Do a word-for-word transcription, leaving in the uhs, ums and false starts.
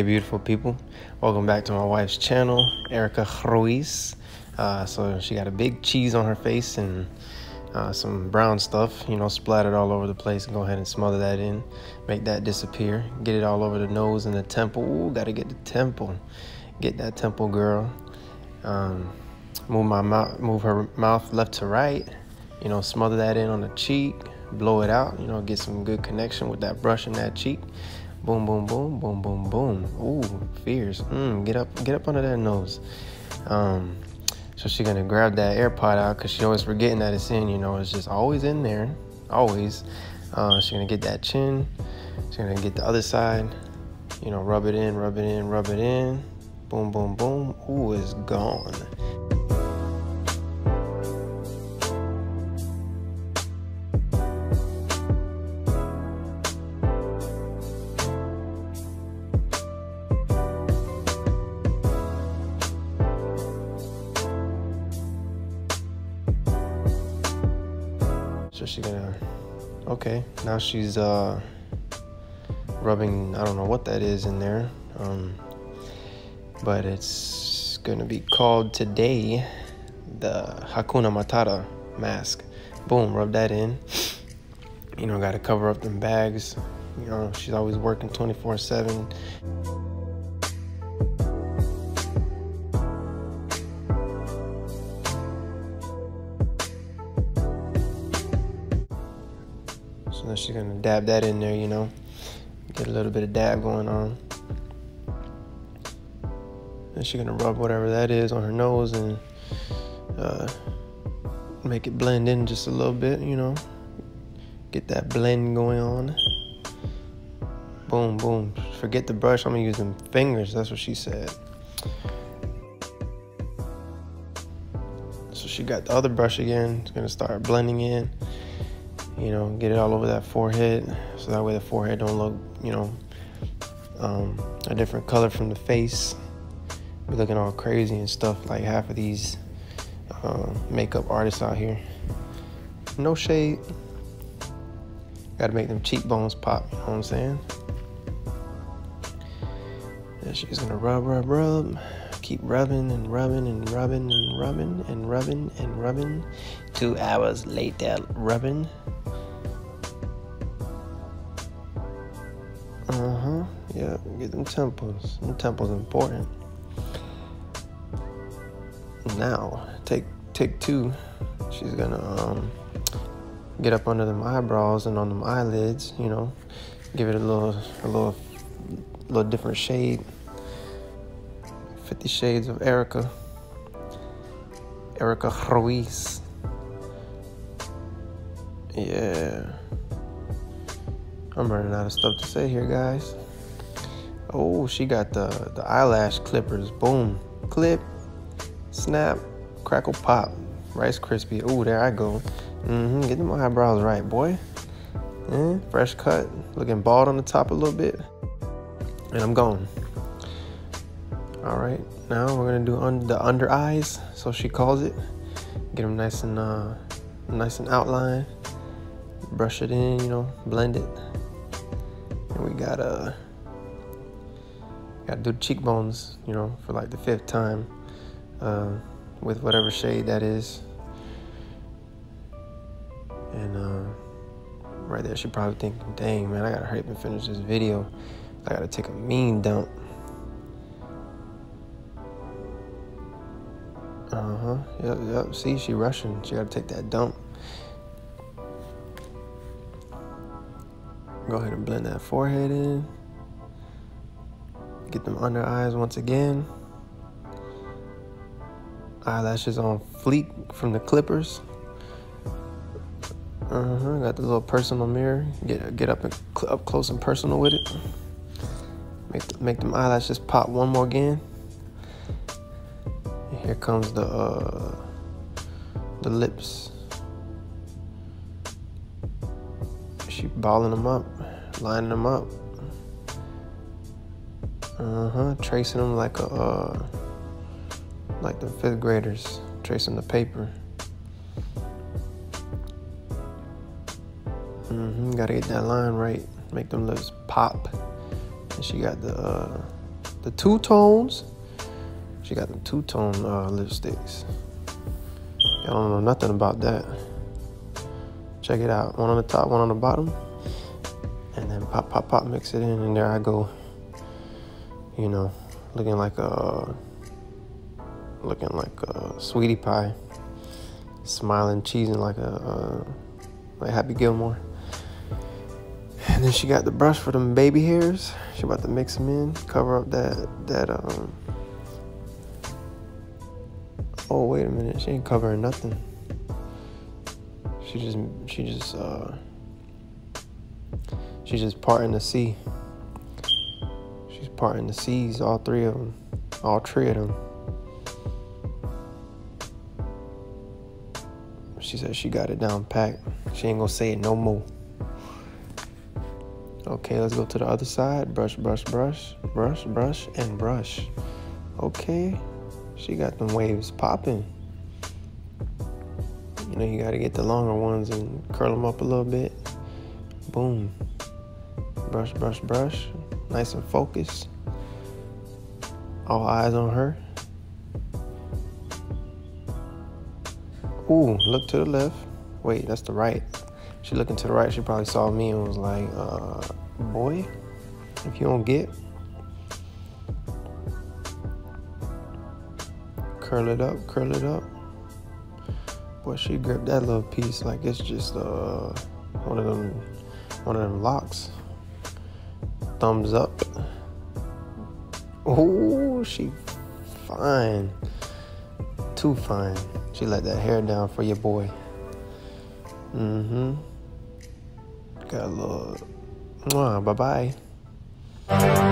Hey beautiful people, welcome back to my wife's channel, Erica Ruiz. Uh, so she got a big cheese on her face and uh, some brown stuff, you know, splattered all over the place. Go ahead and smother that in, make that disappear, get it all over the nose and the temple. Ooh, gotta get the temple, get that temple, girl. Um, move my mouth, move her mouth left to right, you know, smother that in on the cheek, blow it out, you know, get some good connection with that brush in that cheek. Boom, boom, boom, boom, boom, boom. Ooh, fierce. Mm, get up, get up under that nose. Um, so she's gonna grab that AirPod out because she always forgetting that it's in. You know, it's just always in there, always. Uh, she's gonna get that chin. She's gonna get the other side. You know, rub it in, rub it in, rub it in. Boom, boom, boom. Ooh, it's gone. So she's gonna, okay, now she's uh rubbing, I don't know what that is in there, um but it's gonna be called today the Hakuna Matata mask. Boom, rub that in. You know, gotta cover up them bags, you know, she's always working twenty-four seven. So then she's gonna dab that in there, you know, get a little bit of dab going on. Then she's gonna rub whatever that is on her nose and uh, make it blend in just a little bit, you know, get that blend going on. Boom, boom. Forget the brush, I'm gonna use them fingers, that's what she said. So she got the other brush again, it's gonna start blending in. You know, get it all over that forehead, so that way the forehead don't look, you know, um, a different color from the face. Be looking all crazy and stuff like half of these uh, makeup artists out here. No shade. Got to make them cheekbones pop. You know what I'm saying? And she's gonna rub, rub, rub. Keep rubbing and rubbing and rubbing and rubbing and rubbing and rubbing. Two hours later, rubbing. Uh-huh, yeah, get them temples. Them temples important. Now, take take two. She's gonna um, get up under them eyebrows and on them eyelids, you know. Give it a little, a little, little different shade. Fifty Shades of Erica. Erica Ruiz. Yeah. I'm running out of stuff to say here, guys. Oh, she got the, the eyelash clippers. Boom. Clip. Snap. Crackle pop. Rice Krispie. Oh, there I go. Mm-hmm. Get them eyebrows right, boy. Mm, fresh cut. Looking bald on the top a little bit. And I'm gone. All right. Now we're going to do un the under eyes. So she calls it. Get them nice and, uh, nice and outlined. Brush it in, you know, blend it. And we gotta gotta do the cheekbones, you know, for like the fifth time, uh, with whatever shade that is. And uh, right there, she probably thinking, "Dang, man, I gotta hurry up and finish this video. I gotta take a mean dump." Uh huh. Yep, yep. See, she rushing. She gotta take that dump. Go ahead and blend that forehead in. Get them under eyes once again. Eyelashes on fleek from the clippers. Uh-huh, got the little personal mirror. Get get up and up close and personal with it. Make make them eyelashes pop one more again. And here comes the uh, the lips. She balling them up, lining them up, uh-huh, tracing them like a uh, like the fifth graders tracing the paper. Mm-hmm, gotta get that line right, make them lips pop. And she got the uh, the two tones. She got the two tone uh, lipsticks. Y'all don't know nothing about that. Check it out. One on the top, one on the bottom. And then pop, pop, pop, mix it in. And there I go. You know, looking like a, looking like a sweetie pie. Smiling, cheesing like a, a like Happy Gilmore. And then she got the brush for them baby hairs. She about to mix them in, cover up that, that, um, oh, wait a minute, she ain't covering nothing. She just, she just, uh, she's just parting the sea. She's parting the seas, all three of them, all three of them. She said she got it down packed. She ain't gonna say it no more. Okay, let's go to the other side. Brush, brush, brush, brush, brush, and brush. Okay, she got them waves popping. You know, you gotta get the longer ones and curl them up a little bit. Boom. Brush, brush, brush. Nice and focused. All eyes on her. Ooh, look to the left. Wait, that's the right. She looking to the right. She probably saw me and was like, uh, boy, if you don't get, curl it up, curl it up. Boy, she gripped that little piece like it's just uh, one of them, one of them locks. Thumbs up. Ooh, she fine, too fine. She let that hair down for your boy. Mm-hmm. Got a little. Mwah, bye-bye.